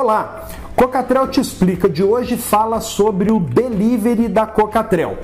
Olá, Cocatrel te explica de hoje fala sobre o delivery da Cocatrel.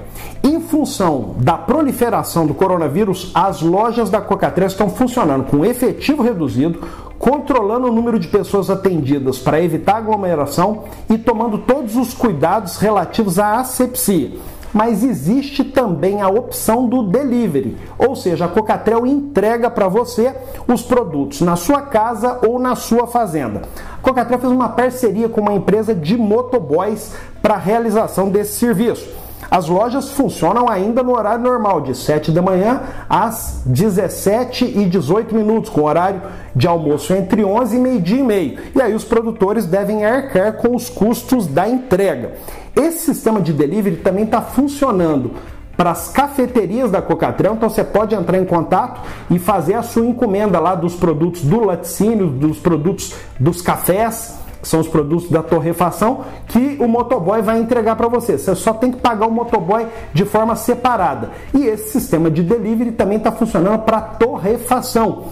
Em função da proliferação do coronavírus, as lojas da Cocatrel estão funcionando com efetivo reduzido, controlando o número de pessoas atendidas para evitar aglomeração e tomando todos os cuidados relativos à asepsia. Mas existe também a opção do delivery, ou seja, a Cocatrel entrega para você os produtos na sua casa ou na sua fazenda. A Cocatrel fez uma parceria com uma empresa de motoboys para a realização desse serviço. As lojas funcionam ainda no horário normal, de 7 da manhã às 17h18, com horário de almoço entre 11h e meio-dia e meio. E aí os produtores devem arcar com os custos da entrega. Esse sistema de delivery também está funcionando para as cafeterias da Cocatrel, então você pode entrar em contato e fazer a sua encomenda lá dos produtos do laticínio, dos produtos dos cafés, que são os produtos da torrefação, que o motoboy vai entregar para você. Você só tem que pagar o motoboy de forma separada. E esse sistema de delivery também está funcionando para torrefação,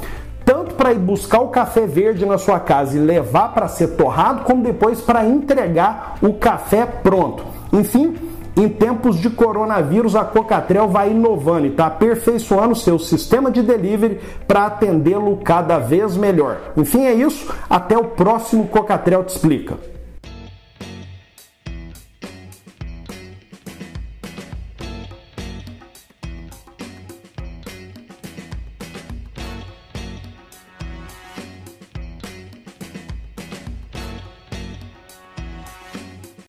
tanto para ir buscar o café verde na sua casa e levar para ser torrado, como depois para entregar o café pronto. Enfim, em tempos de coronavírus, a Cocatrel vai inovando e está aperfeiçoando o seu sistema de delivery para atendê-lo cada vez melhor. Enfim, é isso. Até o próximo Cocatrel Te Explica.